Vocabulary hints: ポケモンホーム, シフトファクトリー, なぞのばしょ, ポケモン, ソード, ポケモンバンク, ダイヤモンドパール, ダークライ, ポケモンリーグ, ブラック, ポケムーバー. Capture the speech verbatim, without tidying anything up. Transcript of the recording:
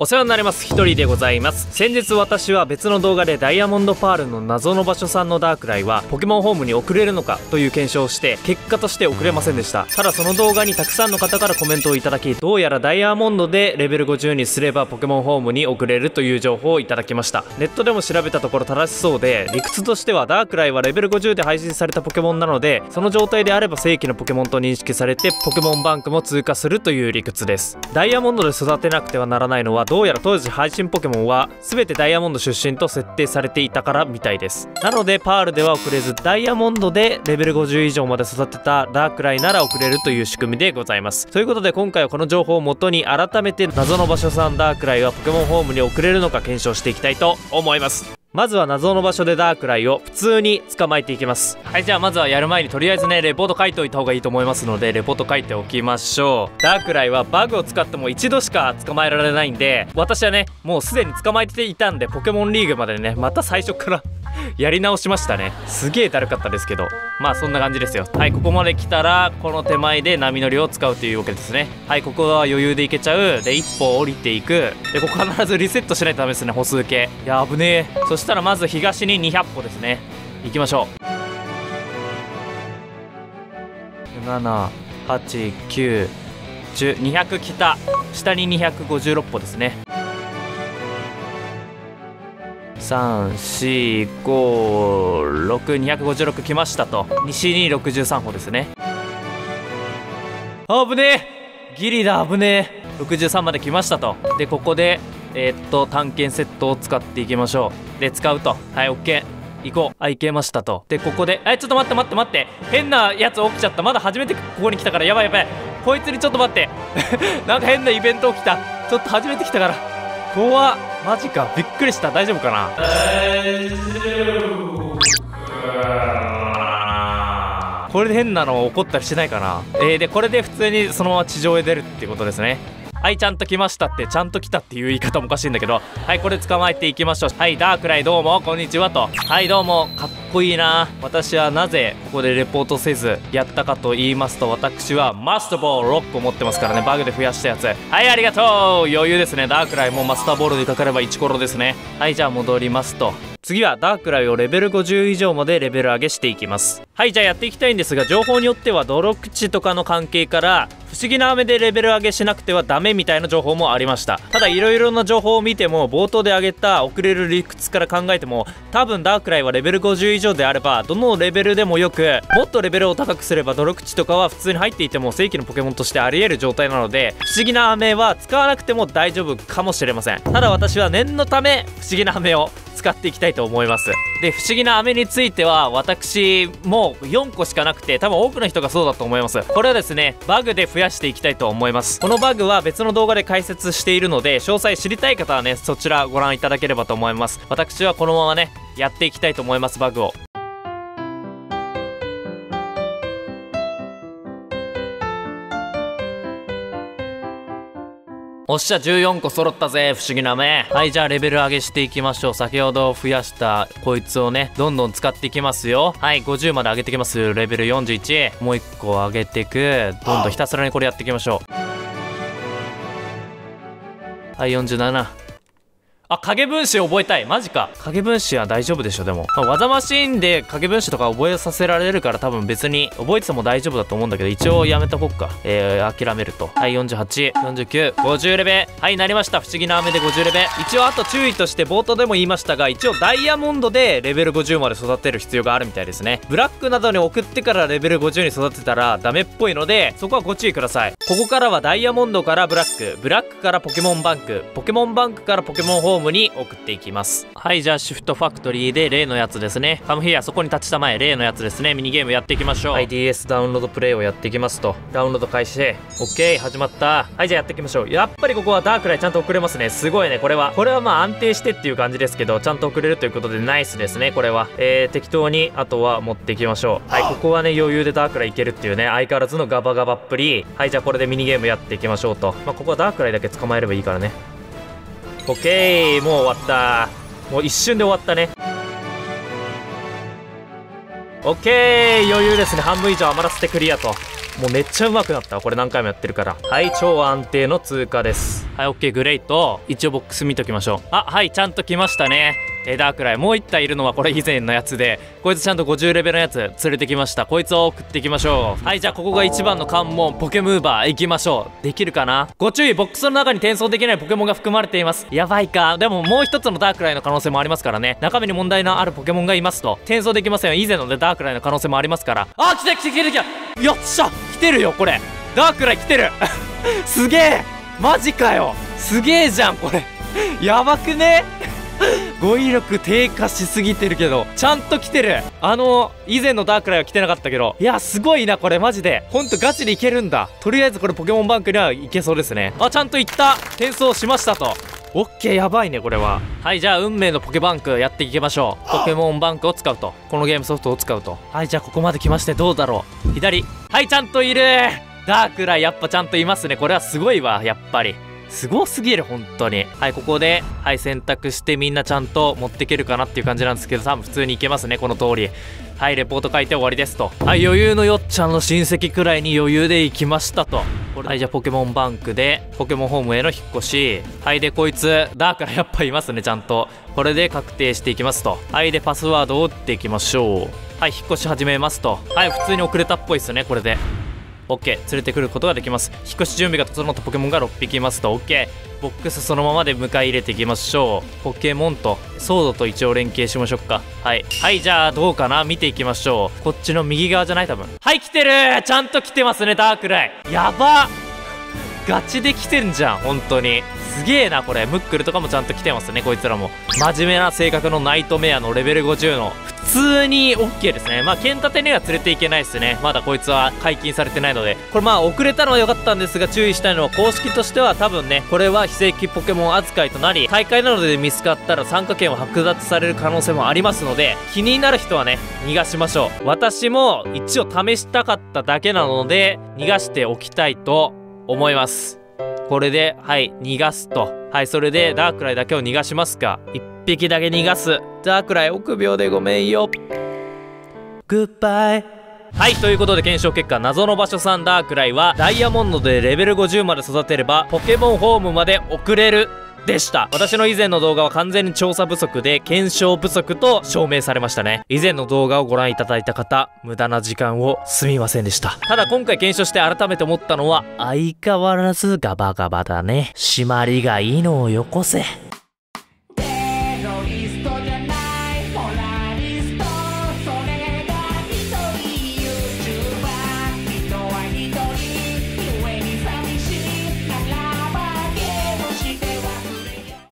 お世話になります。ひとりでございます。先日私は別の動画でダイヤモンドパールの謎の場所さんのダークライはポケモンホームに送れるのかという検証をして結果として送れませんでした。ただその動画にたくさんの方からコメントをいただき、どうやらダイヤモンドでレベルごじゅうにすればポケモンホームに送れるという情報をいただきました。ネットでも調べたところ正しそうで、理屈としてはダークライはレベルごじゅうで配信されたポケモンなので、その状態であれば正規のポケモンと認識されてポケモンバンクも通過するという理屈です。ダイヤモンドで育てなくてはならないのはどうやら当時配信ポケモンは全てダイヤモンド出身と設定されていたからみたいです。なのでパールでは送れず、ダイヤモンドでレベルごじゅう以上まで育てたダークライなら送れるという仕組みでございます。ということで今回はこの情報をもとに改めて謎の場所さんダークライはポケモンホームに送れるのか検証していきたいと思います。まずは謎の場所でダークライを普通に捕まえていきます。はい、じゃあまずはやる前にとりあえずねレポート書いておいた方がいいと思いますので、レポート書いておきましょう。ダークライはバグを使っても一度しか捕まえられないんで、私はねもうすでに捕まえていたんで、ポケモンリーグまでねまた最初からやり直しましたね。すげえだるかったですけど、まあそんな感じですよ。はい、ここまで来たらこの手前で波乗りを使うというわけですね。はい、ここは余裕でいけちゃう。で一歩降りていく。でここ必ずリセットしないとダメですね、歩数計。いや危ねえ。そしたらまず東ににひゃっぽですね。行きましょう。ななはちきゅういちぜろにひゃく北、下ににひゃくごじゅうろく歩ですね。さんよんごろくにひゃくごじゅうろく来ましたと。西にろくじゅうさん歩ですね。あぶねえ、ギリだ、危ねえ。ろくじゅうさんまで来ましたと。でここでえー、っと探検セットを使っていきましょう。で使うと。はい、 OK 行こう。あ、行けましたと。でここでえちょっと待って待って待って、変なやつ起きちゃった。まだ初めてここに来たからやばいやばい。こいつにちょっと待って。なんか変なイベント起きた。ちょっと初めて来たから怖っ。マジか、びっくりした。大丈夫かな。これで変なの起こったりしないかな。えー、でこれで普通にそのまま地上へ出るってことですね。はい、ちゃんと来ましたって、ちゃんと来たっていう言い方もおかしいんだけど、はい、これ捕まえていきましょう。はい、ダークライどうもこんにちはと。はいどうも、かっこいいな。私はなぜここでレポートせずやったかと言いますと、私はマスターボールろっこ持ってますからね。バグで増やしたやつ。はい、ありがとう。余裕ですね。ダークライもマスターボールでかかればいちコロですね。はい、じゃあ戻りますと。次はダークライをレベルごじゅう以上までレベル上げしていきます。はい、じゃあやっていきたいんですが、情報によっては泥口とかの関係から不思議な飴でレベル上げしなくてはダメみたいな情報もありました。ただいろいろな情報を見ても、冒頭で挙げた遅れる理屈から考えても、多分ダークライはレベルごじゅう以上であればどのレベルでもよく、もっとレベルを高くすれば泥口とかは普通に入っていても正規のポケモンとしてあり得る状態なので、不思議な飴は使わなくても大丈夫かもしれません。ただ私は念のため不思議な飴を使っていきたいと思います。で不思議な飴については私もうよんこしかなくて、多分多くの人がそうだと思います。これはですねバグで増やしていきたいと思います。このバグは別の動画で解説しているので、詳細知りたい方はねそちらご覧いただければと思います。私はこのままねやっていきたいと思います、バグを。おっしゃ、じゅうよんこ揃ったぜ、不思議な飴。はい、じゃあレベル上げしていきましょう。先ほど増やしたこいつをねどんどん使っていきますよ。はい、ごじゅうまで上げていきます。レベルよんじゅういち、もういっこ上げていく。どんどんひたすらにこれやっていきましょう。はい、よんじゅうなな。あ、影分子覚えたい。マジか。影分子は大丈夫でしょ、でも。まあ、技マシンで影分子とか覚えさせられるから多分別に覚えてても大丈夫だと思うんだけど、一応やめとこっか。えー、諦めると。はい、よんじゅうはち、よんじゅうきゅう、ごじゅうレベ。はい、なりました。不思議な飴でごじゅうレベ。一応、あと注意として冒頭でも言いましたが、一応ダイヤモンドでレベルごじゅうまで育てる必要があるみたいですね。ブラックなどに送ってからレベルごじゅうに育てたらダメっぽいので、そこはご注意ください。ここからはダイヤモンドからブラック、ブラックからポケモンバンク、ポケモンバンクからポケモンホームに送っていきます。はい、じゃあシフトファクトリーで例のやつですね。カムヒア、そこに立ちたまえ。例のやつですね。ミニゲームやっていきましょう。はい、 ディーエス ダウンロードプレイをやっていきますと。ダウンロード開始。 OK、 始まった。はい、じゃあやっていきましょう。やっぱりここはダークライちゃんと送れますね。すごいね。これはこれはまあ安定してっていう感じですけど、ちゃんと送れるということでナイスですね。これはえー、適当にあとは持っていきましょう。はい、ここはね余裕でダークライいけるっていうね、相変わらずのガバガバっぷり。はい、じゃあこれでミニゲームやっていきましょうと。まあここはダークライだけ捕まえればいいからね。オッケー、もう終わった。もう一瞬で終わったね。オオッケー、余裕ですね。半分以上余らせてクリアと。もうめっちゃうまくなったわ、これ何回もやってるから。はい、超安定の通過です。はい、オッケー、グレイト。一応ボックス見ときましょう。あ、はい、ちゃんと来ましたね。えー、ダークライもういち体いるのはこれ以前のやつで、こいつちゃんとごじゅうレベルのやつ連れてきました。こいつを送っていきましょう。はい、じゃあここがいちばんの関門、ポケムーバー行きましょう。できるかな。ご注意、ボックスの中に転送できないポケモンが含まれています。やばいか。でももう一つのダークライの可能性もありますからね。中身に問題のあるポケモンがいますと転送できませんよ。以前のでダークライの可能性もありますから。あ、来た来た来た来た、よっしゃ、来てるよこれ。ダークライ来てるすげえ、マジかよ、すげえじゃんこれやばくね語彙力低下しすぎてるけど、ちゃんと来てる。あの以前のダークライは来てなかったけど、いやすごいなこれマジで。ほんとガチでいけるんだ。とりあえずこれポケモンバンクには行けそうですね。あ、ちゃんと行った、転送しましたと。オッケー、やばいねこれは。はい、じゃあ運命のポケバンクやっていきましょう。ポケモンバンクを使うと、このゲームソフトを使うと。はい、じゃあここまで来まして、どうだろう。左、はい、ちゃんといる。ダークライやっぱちゃんといますね。これはすごいわ、やっぱりすごすぎる本当に。はい、ここではい選択して、みんなちゃんと持っていけるかなっていう感じなんですけど、多分普通にいけますねこの通り。はい、レポート書いて終わりですと。はい、余裕のよっちゃんの親戚くらいに余裕で行きましたと。はい、じゃあポケモンバンクでポケモンホームへの引っ越し。はい、でこいつダークライやっぱいますね、ちゃんと。これで確定していきますと。はい、でパスワードを打っていきましょう。はい、引っ越し始めますと。はい、普通に遅れたっぽいですねこれで。オッケー、連れてくることができます。引っ越し準備が整ったポケモンがろっぴきいますと。オッケー、ボックスそのままで迎え入れていきましょう。ポケモンとソードと一応連携しましょうか。はい、はい、じゃあどうかな、見ていきましょう。こっちの右側じゃない多分。はい、来てる、ちゃんと来てますねダークライ。やば、ガチで来てんじゃん本当に。すげえなこれ。ムックルとかもちゃんと来てますねこいつらも。真面目な性格のナイトメアのレベルごじゅうの普通に OK ですね。まあ剣盾には連れていけないですね、まだこいつは解禁されてないので。これまあ遅れたのは良かったんですが、注意したいのは公式としては多分ね、これは非正規ポケモン扱いとなり、大会などで見つかったら参加権を剥奪される可能性もありますので、気になる人はね逃がしましょう。私も一応試したかっただけなので逃がしておきたいと思います。これではい、逃がすと。はい、それでダークライだけを逃がしますか。いっぴきだけ逃がす。ダークライ臆病でごめんよ、グッバイ。はい、ということで検証結果、謎の場所さんダークライはダイヤモンドでレベルごじゅうまで育てればポケモンホームまで送れるでした。私の以前の動画は完全に調査不足で検証不足と証明されましたね。以前の動画をご覧いただいた方、無駄な時間をすみませんでした。ただ今回検証して改めて思ったのは、相変わらずガバガバだね。締まりがいいのをよこせ。